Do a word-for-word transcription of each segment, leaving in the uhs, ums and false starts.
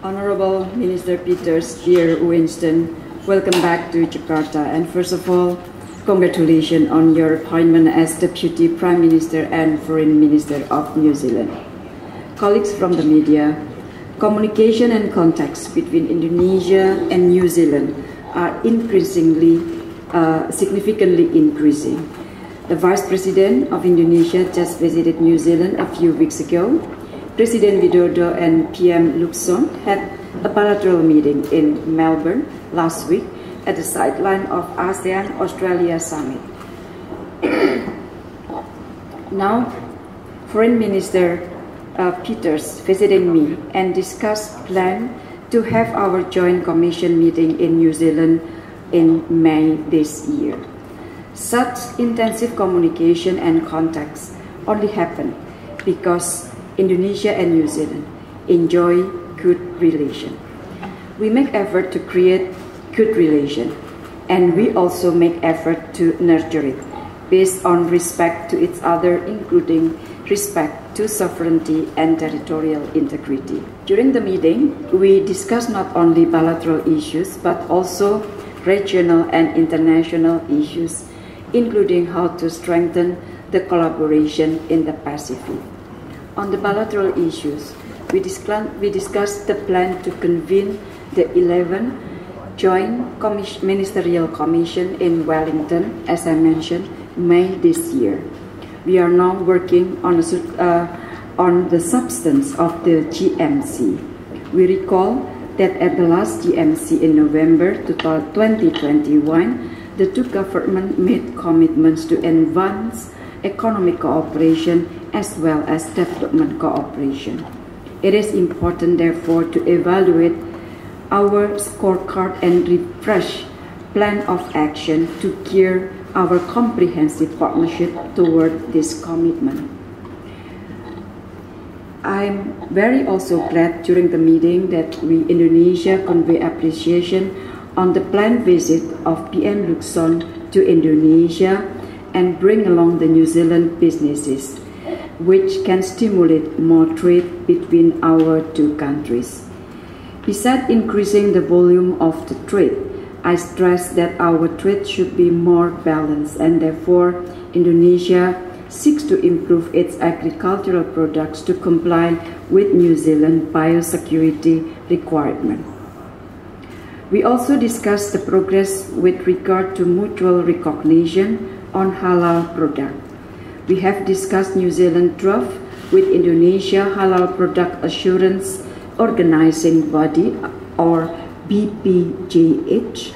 Honorable Minister Peters, dear Winston, welcome back to Jakarta. And first of all, congratulations on your appointment as Deputy Prime Minister and Foreign Minister of New Zealand. Colleagues from the media, communication and contacts between Indonesia and New Zealand are increasingly, uh, significantly increasing. The Vice President of Indonesia just visited New Zealand a few weeks ago. President Widodo and P M Lukson had a bilateral meeting in Melbourne last week at the sideline of ASEAN-Australia Summit. Now, Foreign Minister uh, Peters visited me and discussed plan to have our joint commission meeting in New Zealand in May this year. Such intensive communication and contacts only happen because Indonesia and New Zealand enjoy good relations. We make effort to create good relations, and we also make effort to nurture it based on respect to each other, including respect to sovereignty and territorial integrity. During the meeting, we discussed not only bilateral issues, but also regional and international issues, including how to strengthen the collaboration in the Pacific. On the bilateral issues, we discussed the plan to convene the eleventh Joint Commission, Ministerial Commission in Wellington, as I mentioned, May this year. We are now working on, a, uh, on the substance of the G M C. We recall that at the last G M C in November twenty twenty-one, the two governments made commitments to advance economic cooperation as well as development cooperation. It is important, therefore, to evaluate our scorecard and refresh plan of action to gear our comprehensive partnership toward this commitment. I'm very also glad during the meeting that we Indonesia convey appreciation on the planned visit of P M Lukson to Indonesia and bring along the New Zealand businesses, which can stimulate more trade between our two countries. Besides increasing the volume of the trade, I stress that our trade should be more balanced, and therefore Indonesia seeks to improve its agricultural products to comply with New Zealand biosecurity requirement. We also discussed the progress with regard to mutual recognition on halal products. We have discussed New Zealand draft with Indonesia Halal Product Assurance Organizing Body, or B P J H.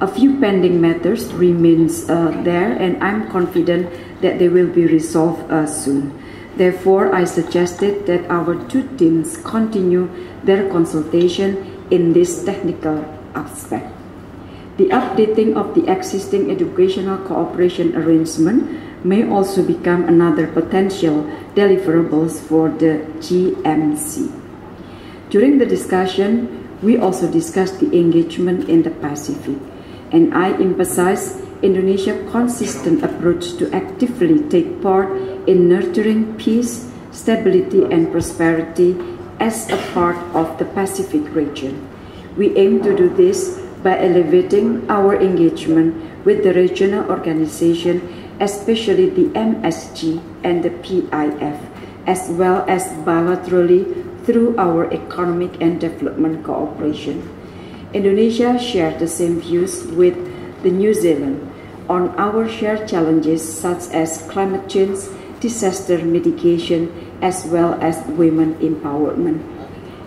A few pending matters remains uh, there, and I'm confident that they will be resolved uh, soon. Therefore, I suggested that our two teams continue their consultation in this technical aspect. The updating of the existing educational cooperation arrangement may also become another potential deliverables for the G M C. During the discussion, we also discussed the engagement in the Pacific, and I emphasized Indonesia's consistent approach to actively take part in nurturing peace, stability, and prosperity as a part of the Pacific region. We aim to do this by elevating our engagement with the regional organization, especially the M S G and the P I F, as well as bilaterally through our economic and development cooperation. Indonesia shared the same views with the New Zealand on our shared challenges such as climate change, disaster mitigation, as well as women empowerment.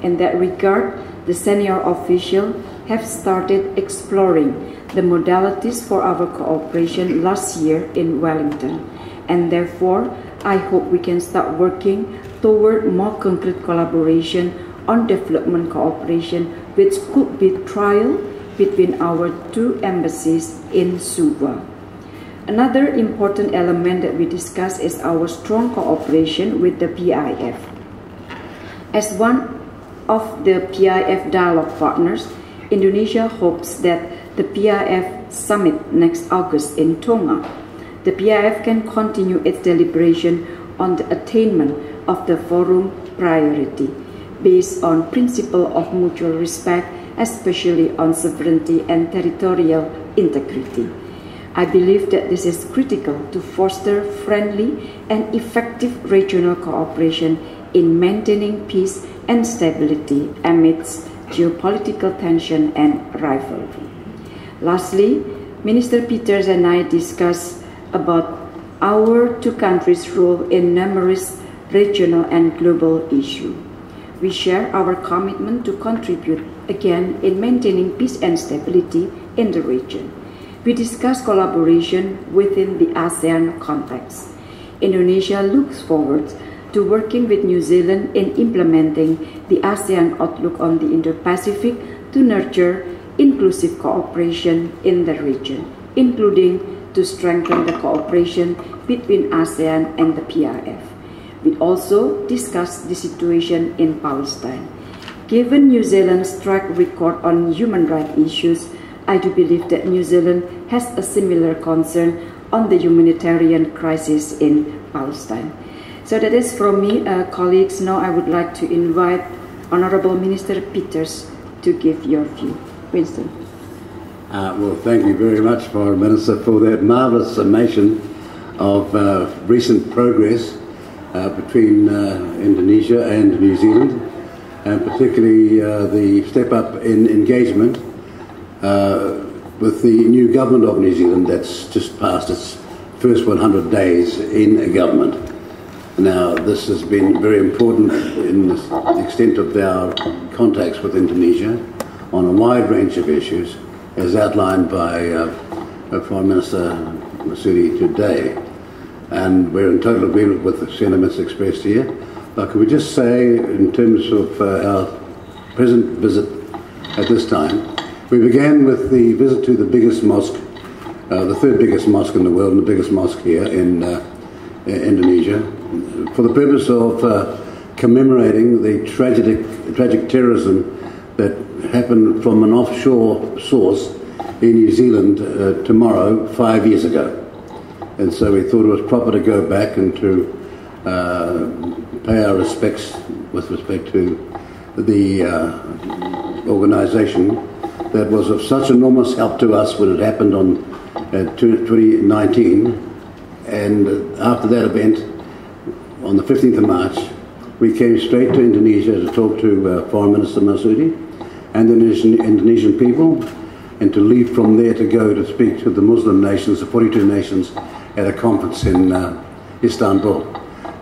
In that regard, the senior officials have started exploring the modalities for our cooperation last year in Wellington, and therefore I hope we can start working toward more concrete collaboration on development cooperation, which could be trial between our two embassies in Suva. Another important element that we discussed is our strong cooperation with the P I F. As one of the P I F dialogue partners, Indonesia hopes that the P I F summit next August in Tonga, the P I F can continue its deliberation on the attainment of the forum priority. based on principle of mutual respect, especially on sovereignty and territorial integrity. I believe that this is critical to foster friendly and effective regional cooperation in maintaining peace and stability amidst geopolitical tension and rivalry. Lastly, Minister Peters and I discussed about our two countries' role in numerous regional and global issues. We share our commitment to contribute again in maintaining peace and stability in the region. We discuss collaboration within the ASEAN context. Indonesia looks forward to working with New Zealand in implementing the ASEAN outlook on the Indo-Pacific to nurture inclusive cooperation in the region, including to strengthen the cooperation between ASEAN and the P I F. We also discussed the situation in Palestine. Given New Zealand's track record on human rights issues, I do believe that New Zealand has a similar concern on the humanitarian crisis in Palestine. So that is from me, uh, colleagues. Now I would like to invite Honourable Minister Peters to give your view. Winston. Uh, well, thank you very much, Foreign Minister, for that marvellous summation of uh, recent progress uh, between uh, Indonesia and New Zealand, and particularly uh, the step up in engagement Uh, with the new government of New Zealand that's just passed its first one hundred days in government. Now, this has been very important in the extent of our contacts with Indonesia on a wide range of issues, as outlined by uh, Prime Minister Marsudi today. And we're in total agreement with the sentiments expressed here. But could we just say, in terms of uh, our present visit at this time, we began with the visit to the biggest mosque, uh, the third biggest mosque in the world and the biggest mosque here in uh, Indonesia, for the purpose of uh, commemorating the tragic, tragic terrorism that happened from an offshore source in New Zealand uh, tomorrow, five years ago. And so we thought it was proper to go back and to uh, pay our respects with respect to the uh, organisation that was of such enormous help to us when it happened on uh, twenty nineteen, and after that event, on the fifteenth of March, we came straight to Indonesia to talk to uh, Foreign Minister Marsudi and the Indonesian, Indonesian people, and to leave from there to go to speak to the Muslim nations, the forty-two nations, at a conference in uh, Istanbul.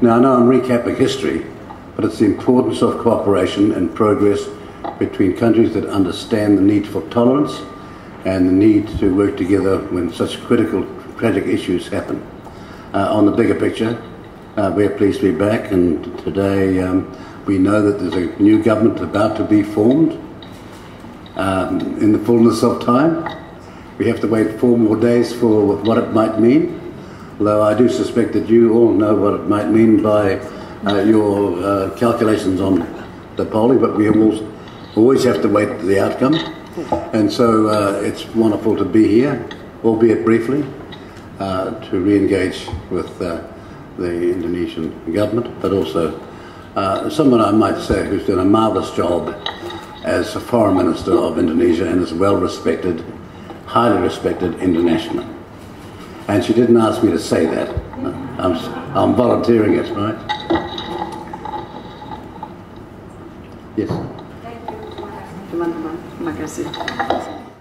Now, I know I'm recapping history, but it's the importance of cooperation and progress between countries that understand the need for tolerance and the need to work together when such critical, tragic issues happen. Uh, on the bigger picture, uh, we're pleased to be back, and today um, we know that there's a new government about to be formed um, in the fullness of time. We have to wait four more days for what it might mean, although I do suspect that you all know what it might mean by uh, your uh, calculations on the polling, but we almost always have to wait for the outcome, and so uh, it's wonderful to be here, albeit briefly, uh, to re-engage with uh, the Indonesian government, but also uh, someone I might say who's done a marvellous job as a Foreign Minister of Indonesia and is well respected, highly respected internationally. And she didn't ask me to say that. I'm, I'm volunteering it, right? Yes. Teman-teman, terima kasih.